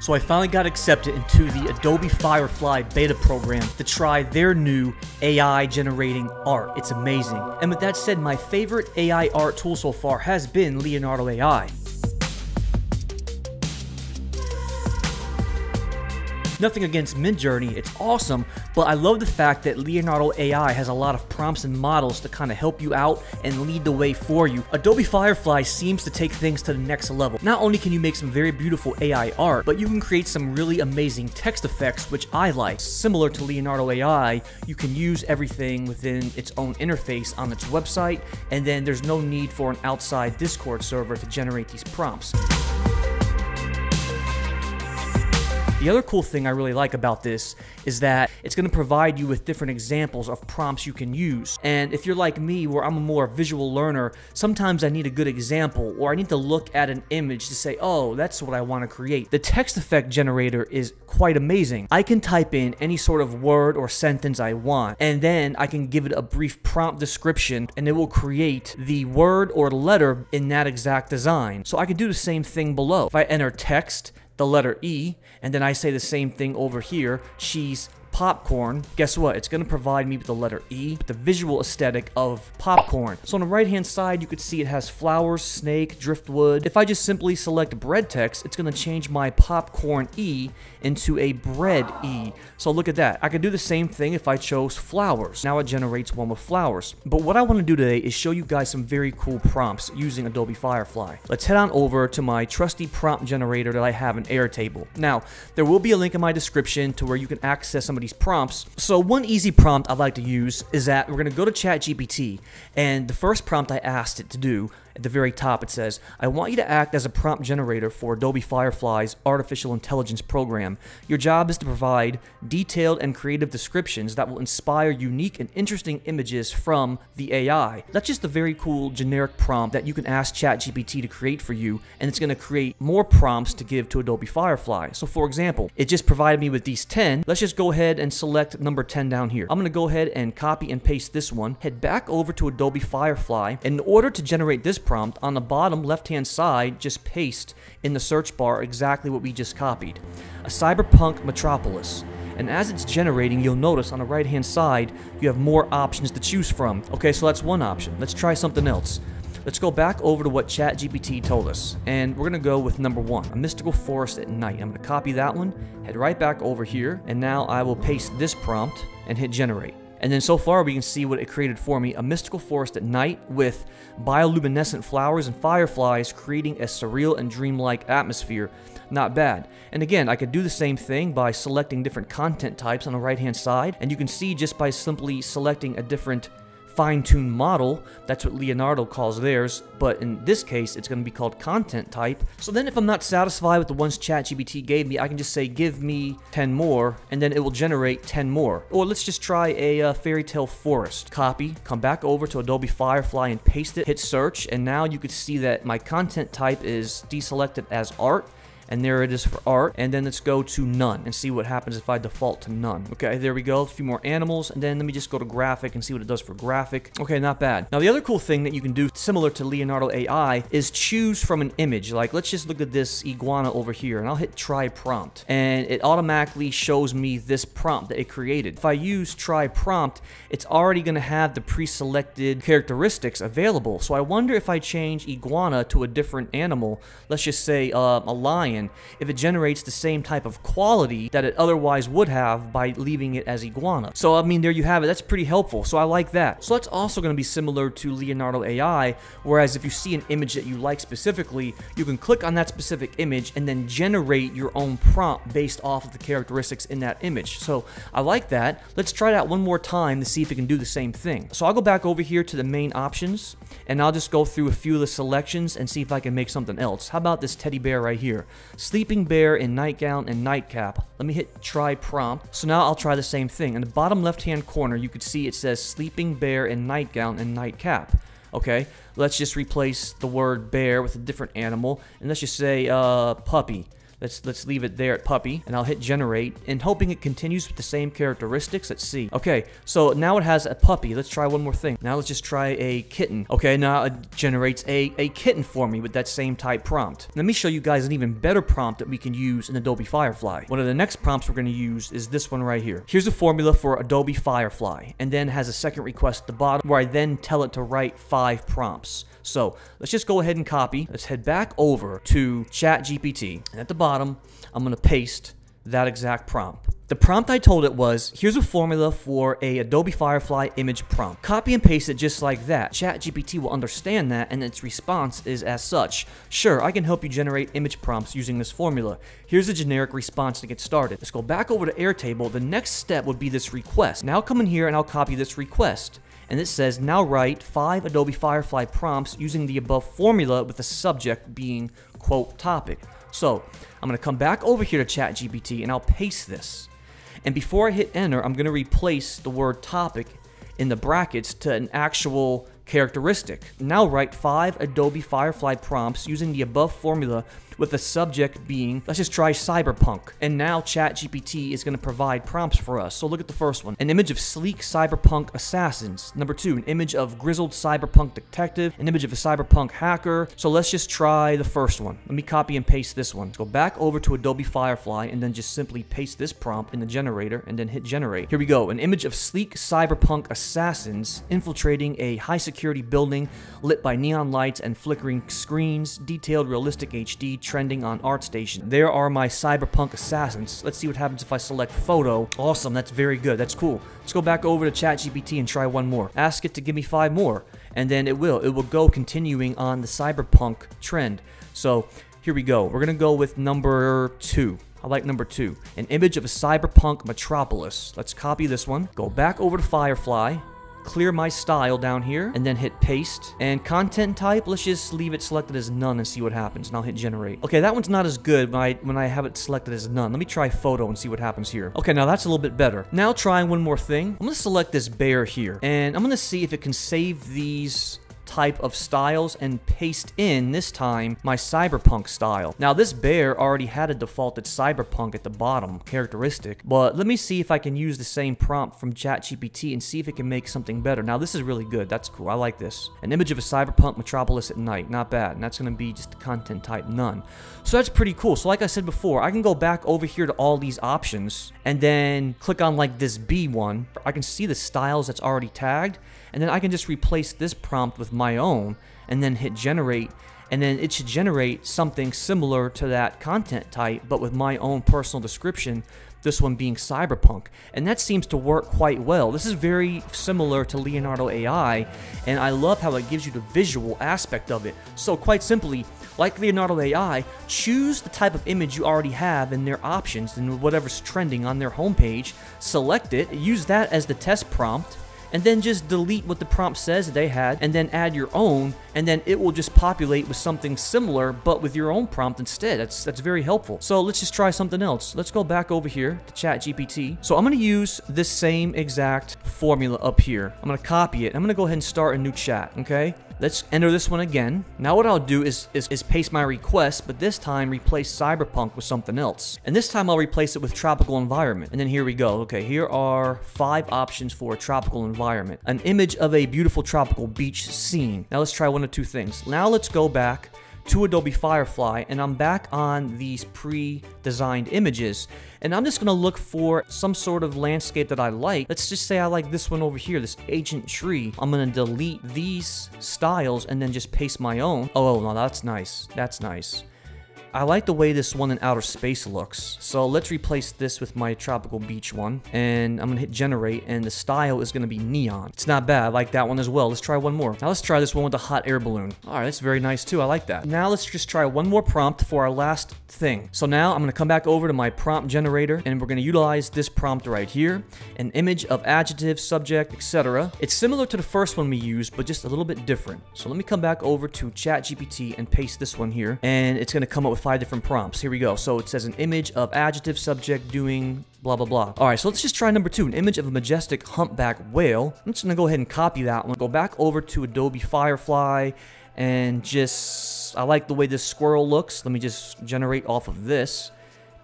So I finally got accepted into the Adobe Firefly beta program to try their new AI generating art. It's amazing. And with that said, my favorite AI art tool so far has been Leonardo AI. Nothing against Midjourney, it's awesome, but I love the fact that Leonardo AI has a lot of prompts and models to kind of help you out and lead the way for you. Adobe Firefly seems to take things to the next level. Not only can you make some very beautiful AI art, but you can create some really amazing text effects, which I like. Similar to Leonardo AI, you can use everything within its own interface on its website, and then there's no need for an outside Discord server to generate these prompts. The other cool thing I really like about this is that it's going to provide you with different examples of prompts you can use. And if you're like me, where I'm a more visual learner, sometimes I need a good example, or I need to look at an image to say, oh, that's what I want to create. The text effect generator is quite amazing. I can type in any sort of word or sentence I want, and then I can give it a brief prompt description, and it will create the word or letter in that exact design. So I can do the same thing below. If I enter text, the letter E, and then I say the same thing over here, cheese, popcorn, guess what? It's gonna provide me with the letter E, the visual aesthetic of popcorn. So on the right-hand side, you could see it has flowers, snake, driftwood. If I just simply select bread text, it's gonna change my popcorn E into a bread E. So look at that. I could do the same thing if I chose flowers. Now it generates one with flowers. But what I wanna do today is show you guys some very cool prompts using Adobe Firefly. Let's head on over to my trusty prompt generator that I have in Airtable. Now, there will be a link in my description to where you can access some of these prompts. So one easy prompt I like to use is that we're going to go to ChatGPT, and the first prompt I asked it to do, at the very top it says, I want you to act as a prompt generator for Adobe Firefly's artificial intelligence program. Your job is to provide detailed and creative descriptions that will inspire unique and interesting images from the AI. That's just a very cool generic prompt that you can ask ChatGPT to create for you, and it's going to create more prompts to give to Adobe Firefly. So for example, it just provided me with these 10. Let's just go ahead and select number 10 down here. I'm going to go ahead and copy and paste this one, head back over to Adobe Firefly. In order to generate this prompt, on the bottom left-hand side, just paste in the search bar exactly what we just copied, a cyberpunk metropolis. And as it's generating, you'll notice on the right-hand side, you have more options to choose from. Okay, so that's one option. Let's try something else. Let's go back over to what ChatGPT told us, and we're gonna go with number 1, a mystical forest at night. I'm gonna copy that one, head right back over here, and now I will paste this prompt and hit generate. And then so far we can see what it created for me, a mystical forest at night with bioluminescent flowers and fireflies creating a surreal and dreamlike atmosphere. Not bad. And again, I could do the same thing by selecting different content types on the right-hand side, and you can see just by simply selecting a different fine-tuned model, that's what Leonardo calls theirs, but in this case it's going to be called content type. So then if I'm not satisfied with the ones ChatGPT gave me, I can just say give me 10 more, and then it will generate 10 more. Or let's just try a fairy tale forest. Copy, come back over to Adobe Firefly and paste it, hit search, and now you can see that my content type is deselected as art, and there it is for art. And then let's go to none and see what happens if I default to none. Okay, there we go, a few more animals, and then let me just go to graphic and see what it does for graphic. Okay, not bad. Now the other cool thing that you can do, similar to Leonardo AI, is choose from an image. Like, let's just look at this iguana over here, and I'll hit try prompt, and it automatically shows me this prompt that it created. If I use try prompt, it's already gonna have the pre-selected characteristics available. So I wonder if I change iguana to a different animal, let's just say a lion, if it generates the same type of quality that it otherwise would have by leaving it as iguana. So I mean, there you have it. That's pretty helpful. So I like that. So that's also going to be similar to Leonardo AI, whereas if you see an image that you like specifically, you can click on that specific image and then generate your own prompt based off of the characteristics in that image. So I like that. Let's try that one more time to see if it can do the same thing. So I'll go back over here to the main options, and I'll just go through a few of the selections and see if I can make something else. How about this teddy bear right here? Sleeping bear in nightgown and nightcap. Let me hit try prompt. So now I'll try the same thing. In the bottom left-hand corner, you could see it says sleeping bear in nightgown and nightcap. Okay, let's just replace the word bear with a different animal, and let's just say puppy. Let's leave it there at puppy, and I'll hit generate, and hoping it continues with the same characteristics. Let's see. Okay, so now it has a puppy. Let's try one more thing. Now let's just try a kitten. Okay, now it generates a kitten for me with that same type prompt. Let me show you guys an even better prompt that we can use in Adobe Firefly. One of the next prompts we're going to use is this one right here. Here's a formula for Adobe Firefly, and then has a second request at the bottom where I then tell it to write 5 prompts. So let's just go ahead and copy. Let's head back over to ChatGPT, and at the bottom, I'm going to paste that exact prompt. The prompt I told it was, here's a formula for a Adobe Firefly image prompt. Copy and paste it just like that. ChatGPT will understand that, and its response is as such. Sure, I can help you generate image prompts using this formula. Here's a generic response to get started. Let's go back over to Airtable. The next step would be this request. Now I'll come in here and I'll copy this request. And it says, now write 5 Adobe Firefly prompts using the above formula with the subject being, quote, topic. So I'm going to come back over here to ChatGPT and I'll paste this. And before I hit enter, I'm going to replace the word topic in the brackets to an actual characteristic. Now write 5 Adobe Firefly prompts using the above formula with the subject being, let's just try cyberpunk. And now ChatGPT is going to provide prompts for us. So look at the first one. An image of sleek cyberpunk assassins. Number 2, an image of grizzled cyberpunk detective. An image of a cyberpunk hacker. So let's just try the first one. Let me copy and paste this one. Go back over to Adobe Firefly and then just simply paste this prompt in the generator and then hit generate. Here we go. An image of sleek cyberpunk assassins infiltrating a high security building lit by neon lights and flickering screens. Detailed realistic HD trending on ArtStation. There are my cyberpunk assassins. Let's see what happens if I select photo. Awesome, that's very good, that's cool. Let's go back over to ChatGPT and try one more. Ask it to give me 5 more, and then it will go continuing on the cyberpunk trend. So here we go. We're gonna go with number 2. I like number 2. An image of a cyberpunk metropolis. Let's copy this one. Go back over to Firefly. Clear my style down here and then hit paste, and content type, let's just leave it selected as none and see what happens, and I'll hit generate. Okay, that one's not as good when I have it selected as none. Let me try photo and see what happens here. Okay, now that's a little bit better. Now trying one more thing. I'm gonna select this bear here and I'm gonna see if it can save these type of styles and paste in this time my cyberpunk style. Now this bear already had a defaulted cyberpunk at the bottom characteristic, but let me see if I can use the same prompt from ChatGPT and see if it can make something better. Now this is really good. That's cool. I like this. An image of a cyberpunk metropolis at night. Not bad. And that's going to be just the content type none. So that's pretty cool. So like I said before, I can go back over here to all these options and then click on like this B one. I can see the styles that's already tagged, and then I can just replace this prompt with my own and then hit generate, and then it should generate something similar to that content type but with my own personal description, this one being cyberpunk, and that seems to work quite well. This is very similar to Leonardo AI, and I love how it gives you the visual aspect of it. So quite simply, like Leonardo AI, choose the type of image you already have in their options and whatever's trending on their homepage, select it, use that as the test prompt, and then just delete what the prompt says they had, and then add your own, and then it will just populate with something similar, but with your own prompt instead. That's very helpful. So let's just try something else. Let's go back over here to ChatGPT. So I'm gonna use this same exact formula up here. I'm gonna copy it. I'm gonna go ahead and start a new chat, okay? Let's enter this one again. Now what I'll do is paste my request, but this time replace cyberpunk with something else. And this time I'll replace it with tropical environment. And then here we go. Okay, here are 5 options for a tropical environment. An image of a beautiful tropical beach scene. Now let's try one of 2 things. Now let's go back to Adobe Firefly, and I'm back on these pre-designed images, and I'm just gonna look for some sort of landscape that I like. Let's just say I like this one over here, this ancient tree. I'm gonna delete these styles and then just paste my own. Oh no, that's nice, that's nice. I like the way this one in outer space looks. So let's replace this with my tropical beach one. And I'm gonna hit generate, and the style is gonna be neon. It's not bad, I like that one as well. Let's try one more. Now let's try this one with the hot air balloon. All right, that's very nice too, I like that. Now let's just try one more prompt for our last thing. So now I'm gonna come back over to my prompt generator, and we're gonna utilize this prompt right here. An image of adjective, subject, etc. It's similar to the first one we used, but just a little bit different. So let me come back over to ChatGPT and paste this one here. And it's gonna come up with 5 different prompts. Here we go. So it says an image of adjective, subject, doing blah blah blah. All right, so let's just try number 2, an image of a majestic humpback whale. I'm just gonna go ahead and copy that one, go back over to Adobe Firefly, and just I like the way this squirrel looks. Let me just generate off of this.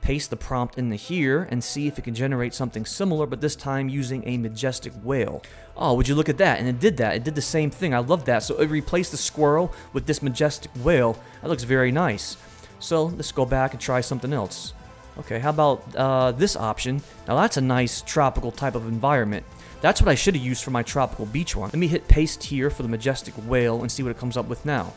Paste the prompt into here and see if it can generate something similar, but this time using a majestic whale. Oh, would you look at that? And it did that. It did the same thing. I love that. So it replaced the squirrel with this majestic whale. That looks very nice. So let's go back and try something else. Okay, how about this option? Now that's a nice tropical type of environment. That's what I should have used for my tropical beach one. Let me hit paste here for the majestic whale and see what it comes up with now.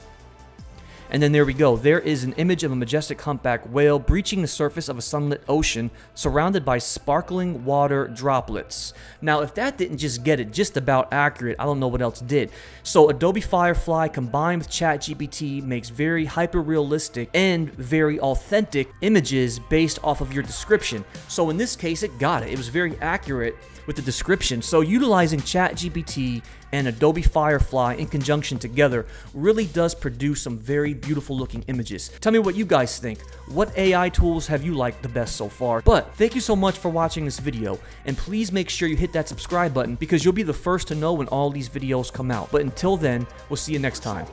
And then there we go. There is an image of a majestic humpback whale breaching the surface of a sunlit ocean surrounded by sparkling water droplets. Now, if that didn't just get it just about accurate, I don't know what else did. So Adobe Firefly combined with ChatGPT makes very hyper-realistic and very authentic images based off of your description. So in this case, it got it. It was very accurate with the description. So utilizing ChatGPT and Adobe Firefly in conjunction together really does produce some very beautiful looking images. Tell me what you guys think. What AI tools have you liked the best so far? But thank you so much for watching this video, and please make sure you hit that subscribe button because you'll be the first to know when all these videos come out. But until then, we'll see you next time.